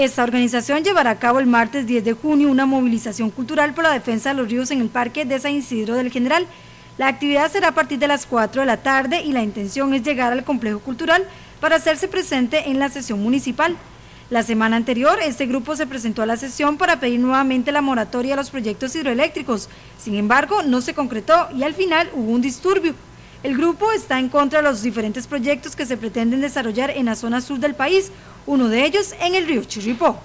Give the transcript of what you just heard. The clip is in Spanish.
Esta organización llevará a cabo el martes 10 de junio una movilización cultural por la defensa de los ríos en el Parque de San Isidro del General. La actividad será a partir de las 4 de la tarde y la intención es llegar al complejo cultural para hacerse presente en la sesión municipal. La semana anterior, este grupo se presentó a la sesión para pedir nuevamente la moratoria a los proyectos hidroeléctricos. Sin embargo, no se concretó y al final hubo un disturbio. El grupo está en contra de los diferentes proyectos que se pretenden desarrollar en la zona sur del país, uno de ellos en el río Chirripó.